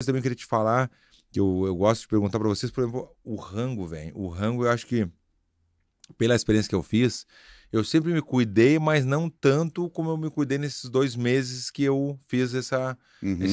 Eu também queria te falar, que eu gosto de perguntar para vocês, por exemplo, o rango, velho. O rango, eu acho que, pela experiência que eu fiz, eu sempre me cuidei, mas não tanto como eu me cuidei nesses 2 meses que eu fiz esse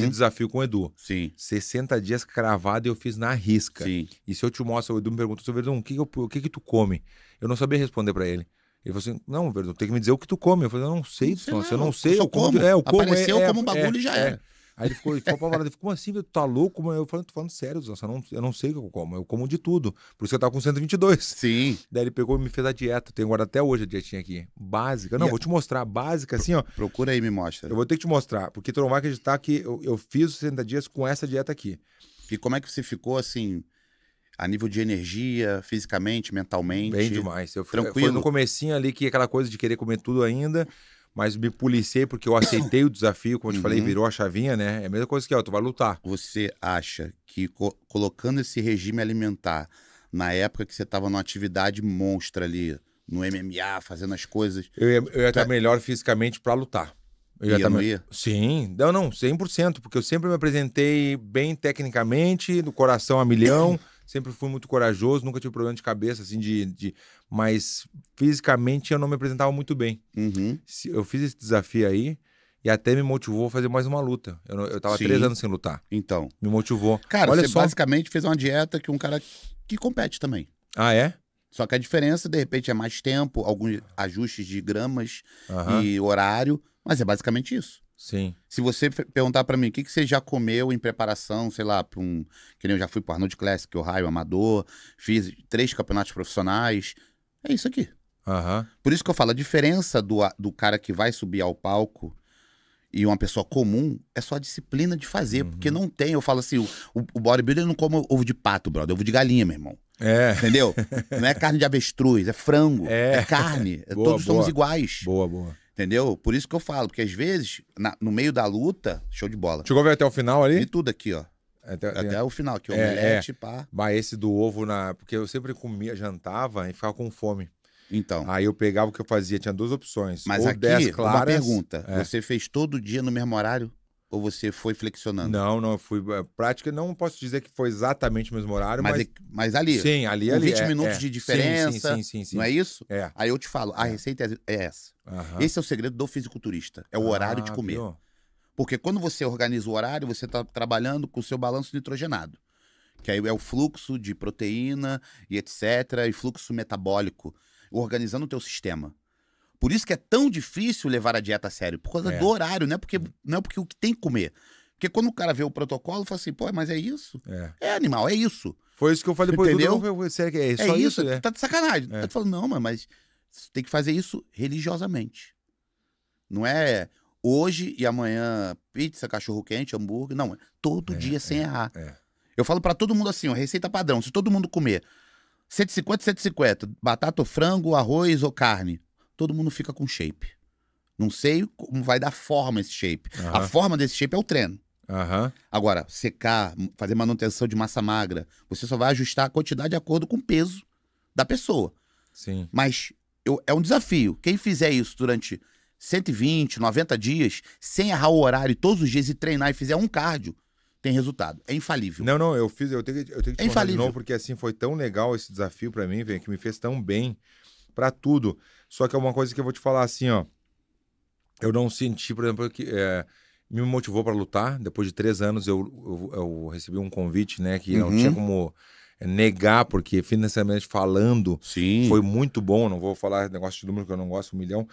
desafio com o Edu. Sim. 60 dias cravado eu fiz na risca. Sim. E se eu te mostro, o Edu me pergunta, Verdun, o que tu come? Eu não sabia responder para ele. Ele falou assim, não, Verdun, tem que me dizer o que tu come. Eu falei, eu não sei, eu não sei. Eu como. É, eu como. Apareceu como um bagulho e já era. Aí ele ficou apavorado, como assim, tu tá louco? Mas eu falei, tô falando sério, eu não sei o que eu como, eu como de tudo. Por isso que eu tava com 122. Sim. Daí ele pegou e me fez a dieta, tenho guardado até hoje a dietinha aqui. Básica, não, vou te mostrar, básica assim, ó. Procura aí, me mostra. Eu vou ter que te mostrar, porque tu não vai acreditar que eu fiz os 60 dias com essa dieta aqui. E como é que você ficou assim, a nível de energia, fisicamente, mentalmente? Bem demais. Eu fui, tranquilo. Foi no comecinho ali que aquela coisa de querer comer tudo ainda... Mas me policiei porque eu aceitei o desafio, como eu te falei, virou a chavinha, né? É a mesma coisa que, ó, tu vai lutar. Você acha que colocando esse regime alimentar, na época que você tava numa atividade monstra ali, no MMA, fazendo as coisas... Eu ia estar melhor fisicamente para lutar. Eu ia não ia? Sim, não, 100%, porque eu sempre me apresentei bem tecnicamente, do coração a milhão... Sempre fui muito corajoso, nunca tive problema de cabeça, assim, Mas fisicamente eu não me apresentava muito bem. Uhum. Eu fiz esse desafio aí e até me motivou a fazer mais uma luta. Eu tava 3 anos sem lutar. Então. Me motivou. Cara, olha, você só... basicamente fez uma dieta que um cara que compete também. Ah, é? Só que a diferença, de repente, é mais tempo, alguns ajustes de gramas e horário, mas é basicamente isso. Sim. Se você perguntar pra mim, o que você já comeu em preparação, sei lá, pra um... Que nem eu já fui pro Arnold Classic, o Raio Amador, fiz 3 campeonatos profissionais, é isso aqui. Por isso que eu falo, a diferença do cara que vai subir ao palco e uma pessoa comum é só a disciplina de fazer, porque não tem, eu falo assim, o bodybuilder não come ovo de pato, brother, ovo de galinha, meu irmão. É. Entendeu? Não é carne de avestruz, é frango, é carne, boa, todos somos iguais. Boa, boa. Entendeu? Por isso que eu falo, porque às vezes, no meio da luta, show de bola. Chegou a ver até o final ali? Vi tudo aqui, ó. Até o final aqui, ó. Omelete, pá. Mas esse do ovo, porque eu sempre comia, jantava e ficava com fome. Então. Aí eu pegava o que eu fazia, tinha 2 opções. Mas ou aqui, 10 claras, uma pergunta. Você fez todo dia no mesmo horário? Ou você foi flexionando? Não, eu fui... Prática, não posso dizer que foi exatamente o mesmo horário, mas ali... Sim, ali. 20 minutos de diferença, sim. Não é isso? É. Aí eu te falo, a receita é essa. Esse é o segredo do fisiculturista, é o horário de comer. Viu? Porque quando você organiza o horário, você tá trabalhando com o seu balanço nitrogenado, que aí é o fluxo de proteína e etc, e fluxo metabólico, organizando o teu sistema. Por isso que é tão difícil levar a dieta a sério, por causa do horário, não é porque o que tem que comer. Porque quando o cara vê o protocolo, fala assim, pô, mas é isso? É animal, é isso. Foi isso que eu falei depois. Entendeu? Sério que é só isso? Tá de sacanagem. Aí tu fala, não, mas você tem que fazer isso religiosamente. Não é hoje e amanhã pizza, cachorro-quente, hambúrguer, não. Todo dia sem errar. Eu falo pra todo mundo assim, ó, receita padrão, se todo mundo comer 150, 150, batata ou frango, arroz ou carne, todo mundo fica com shape. Não sei como vai dar forma esse shape. A forma desse shape é o treino. Agora, secar, fazer manutenção de massa magra, você só vai ajustar a quantidade de acordo com o peso da pessoa. Sim. Mas é um desafio. Quem fizer isso durante 120, 90 dias, sem errar o horário todos os dias e treinar e fizer um cardio, tem resultado. É infalível. Não, eu tenho que te falar de novo, porque assim, foi tão legal esse desafio pra mim, que me fez tão bem pra tudo. Só que é uma coisa que eu vou te falar assim, ó. Eu não senti, por exemplo, que me motivou para lutar. Depois de 3 anos eu recebi um convite, né? Que não tinha como negar, porque financeiramente falando, sim, foi muito bom. Não vou falar negócio de número que eu não gosto, $1 milhão.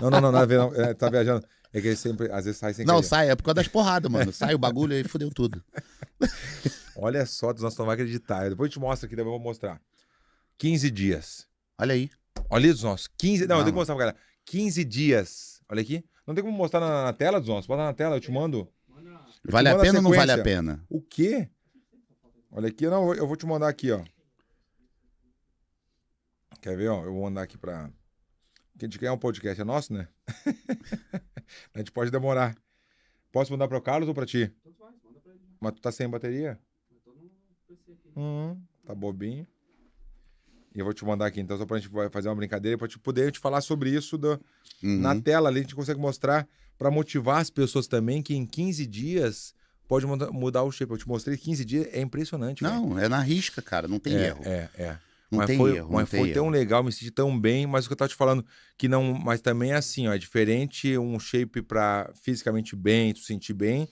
Não, nada a ver, não. Tá viajando. É que ele sempre, às vezes sai sem querer. Não, sai, é por causa das porradas, mano. Sai o bagulho e fudeu tudo. Olha só, nós não vai acreditar. Depois eu te mostro aqui, depois eu vou mostrar. 15 dias. Olha aí. Olha aí dos nossos. 15... Não, eu tenho que mostrar pra galera. 15 dias. Olha aqui. Não tem como mostrar na tela dos nossos. Bota na tela, eu te mando. Vale a pena ou não vale a pena? O quê? Olha aqui. Não, eu vou te mandar aqui, ó. Quer ver, ó? Eu vou mandar aqui pra... Porque a gente ganhar um podcast é nosso, né? A gente pode demorar. Posso mandar pro Carlos ou pra ti? Manda pra ele. Mas tu tá sem bateria? Eu tô no PC aqui. Tá bobinho. E eu vou te mandar aqui, então, só pra gente fazer uma brincadeira, pra poder te falar sobre isso na tela ali, a gente consegue mostrar pra motivar as pessoas também que em 15 dias pode mudar o shape. Eu te mostrei 15 dias, é impressionante. Não, véio. É na risca, cara, não tem erro. Não mas tem foi, erro. Mas foi tão legal, me senti tão bem, mas o que eu tava te falando, que não... Mas também é assim, ó, é diferente um shape pra fisicamente bem, tu sentir bem,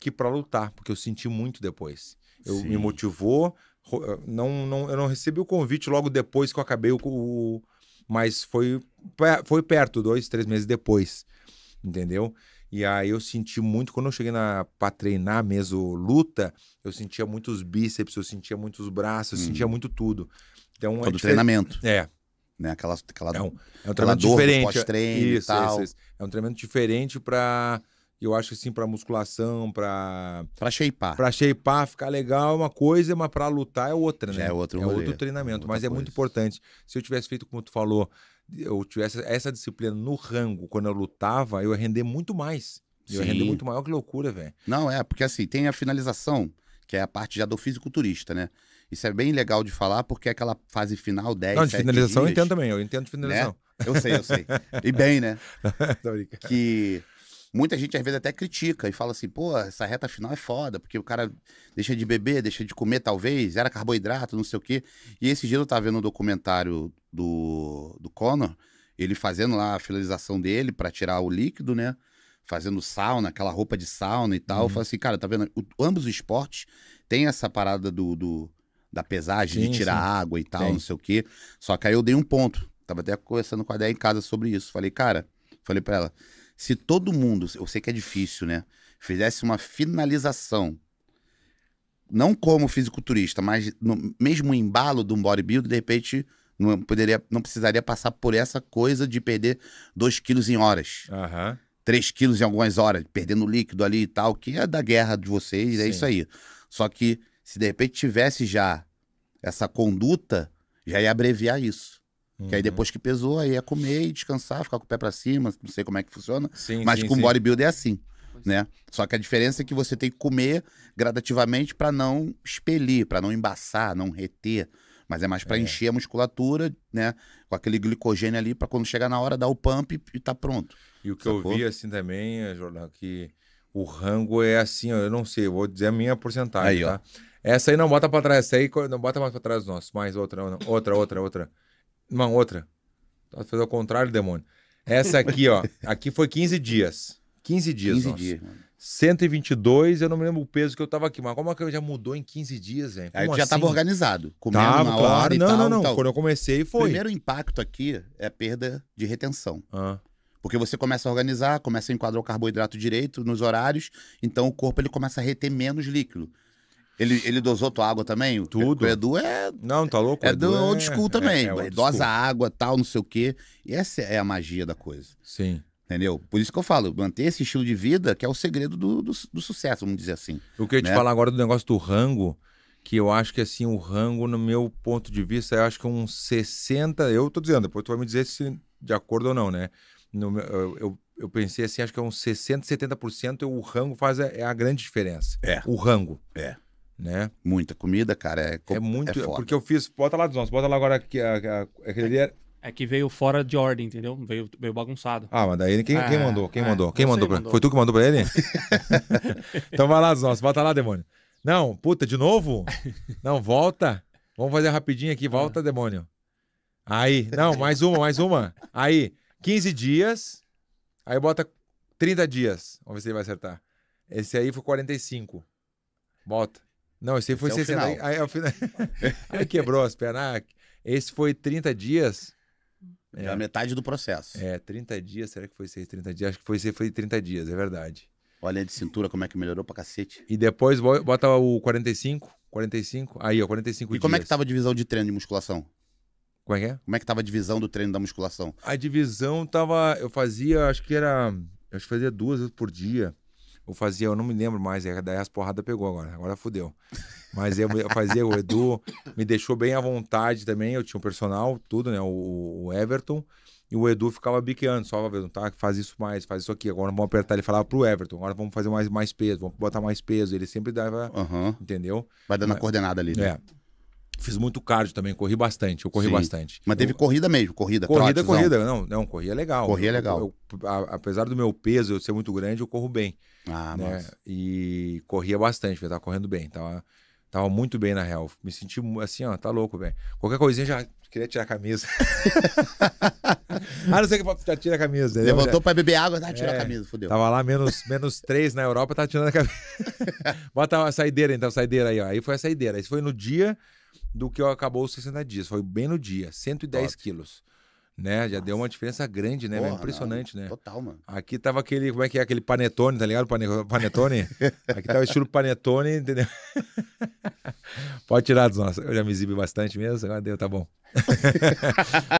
que pra lutar, porque eu senti muito depois. Me motivou, eu não recebi o convite logo depois que eu acabei o mas foi perto, 2, 3 meses depois, entendeu? E aí eu senti muito, quando eu cheguei pra treinar mesmo luta, eu sentia muitos bíceps, eu sentia muitos braços, eu sentia muito tudo. Então, todo é treinamento. É. Né? É um treinamento diferente. Pós-treino e tal. Isso. É um treinamento diferente pra... Eu acho que assim, pra musculação, pra shapear. Pra shapear, ficar legal é uma coisa, mas pra lutar é outra, né? É outro treinamento, mas é muito importante. Se eu tivesse feito como tu falou, eu tivesse essa disciplina no rango, quando eu lutava, eu ia render muito mais. Eu ia render muito maior, que loucura, velho. Não, é, porque assim, tem a finalização, que é a parte já do fisiculturista, né? Isso é bem legal de falar, porque é aquela fase final, 10, 7 dias. Não, de finalização eu entendo também, eu entendo de finalização. Né? Eu sei. E bem, né? Tô brincando. Que... Muita gente, às vezes, até critica e fala assim, pô, essa reta final é foda, porque o cara deixa de beber, deixa de comer, talvez, era carboidrato, não sei o quê. E esse dia eu tava vendo um documentário do Conor, ele fazendo lá a finalização dele pra tirar o líquido, né? Fazendo sauna, aquela roupa de sauna e tal. Eu falo assim, cara, tá vendo? Ambos os esportes têm essa parada da pesagem, de tirar água e tal, não sei o quê. Só que aí eu dei um ponto. Tava até conversando com a Déia em casa sobre isso. Falei pra ela... Se todo mundo, eu sei que é difícil, né? Fizesse uma finalização, não como fisiculturista, mas no mesmo embalo de um bodybuilder, de repente não precisaria passar por essa coisa de perder 2 quilos em horas, 3 quilos em algumas horas, perdendo líquido ali e tal, que é da guerra de vocês, é isso aí. Só que se de repente tivesse já essa conduta, já ia abreviar isso. Que aí depois que pesou, aí é comer e descansar, ficar com o pé pra cima, não sei como é que funciona. Mas com bodybuilder é assim, né? Só que a diferença é que você tem que comer gradativamente pra não expelir, pra não embaçar, não reter. Mas é mais pra encher a musculatura, né? Com aquele glicogênio ali, pra quando chegar na hora dar o pump e tá pronto. E o que eu vi assim também, Jordão, que o rango é assim, eu não sei, eu vou dizer a minha porcentagem, aí, tá? Ó. Essa aí não bota pra trás, essa aí não bota mais pra trás nosso. Mais outra. Não, outra. Tá fazendo o contrário, demônio. Essa aqui, ó. Aqui foi 15 dias. 15 dias, 15 nossa. Dias, mano. 122, eu não me lembro o peso que eu tava aqui. Mas como é que já mudou em 15 dias, velho? Aí tu já tava organizado. Comendo na hora e tal. Não. Quando eu comecei, foi. O primeiro impacto aqui é perda de retenção. Porque você começa a organizar, começa a enquadrar o carboidrato direito nos horários. Então o corpo ele começa a reter menos líquido. Ele dosou tua água também? Tudo. O Edu é... Não, tá louco? É do old school também. Ele dosa água, tal, não sei o quê. E essa é a magia da coisa. Sim. Entendeu? Por isso que eu falo, manter esse estilo de vida que é o segredo do sucesso, vamos dizer assim. Eu queria te falar agora do negócio do rango, que eu acho que assim, o rango, no meu ponto de vista, eu acho que uns 60... Eu tô dizendo, depois tu vai me dizer se de acordo ou não, né? Eu pensei assim, acho que é uns 60, 70% o rango faz a grande diferença. É. O rango. É. Né? Muita comida, cara. É muito. É porque eu fiz. Bota lá agora aqui. É que veio fora de ordem, entendeu? Veio bagunçado. Ah, mas daí quem mandou? Quem mandou? Foi tu que mandou pra ele? Então vai lá, Zonso, bota lá, demônio. Não, puta, de novo? Não, volta. Vamos fazer rapidinho aqui. Volta, demônio. Aí, não, mais uma. Aí, 15 dias. Aí bota 30 dias. Vamos ver se ele vai acertar. Esse aí foi 45. Bota. Não, esse foi 60. Aí, ao final... aí quebrou as pernas. Esse foi 30 dias. Já metade do processo. 30 dias. Será que foi 6, 30 dias? Acho que foi 30 dias, é verdade. Olha de cintura como é que melhorou pra cacete. E depois bota o 45. Aí, ó, 45 dias. E como é que tava a divisão de treino de musculação? Como é que é? Como é que tava a divisão do treino da musculação? A divisão tava... Eu fazia 2 vezes por dia. Eu não me lembro mais, daí as porradas pegou agora fodeu. Mas eu fazia, o Edu me deixou bem à vontade também, eu tinha um personal, tudo, né, o Everton, e o Edu ficava biqueando, só pra ver, tá, faz isso mais, faz isso aqui, agora vamos apertar, ele falava pro Everton, agora vamos fazer mais peso, vamos botar mais peso, ele sempre dava, entendeu? Vai dando a coordenada ali, né? Fiz muito cardio também, corri bastante, eu corri bastante. Mas teve corrida mesmo, corrida, não, corria legal. Corria legal. Apesar do meu peso eu ser muito grande, eu corro bem. Ah, né? Nossa. E corria bastante, eu tava correndo bem, tava muito bem na real. Me senti assim, ó, tá louco, velho. Qualquer coisinha já queria tirar a camisa. Ah, não sei o que, já tira a camisa. Levantou já... pra beber água, tá, tirou a camisa, fodeu. Tava lá menos 3 na Europa, tá tirando a camisa. Bota a saideira então, saideira aí, ó. Aí foi a saideira, isso foi no dia... do que acabou os 60 dias. Foi bem no dia, 110 quilos. Né? Já deu uma diferença grande, né? Porra, impressionante, né? Total, mano. Aqui tava aquele, como é que é? Aquele panetone, tá ligado? Panetone? Aqui tava estilo panetone, entendeu? Pode tirar dos nossos. Eu já me exibi bastante mesmo, agora deu, tá bom.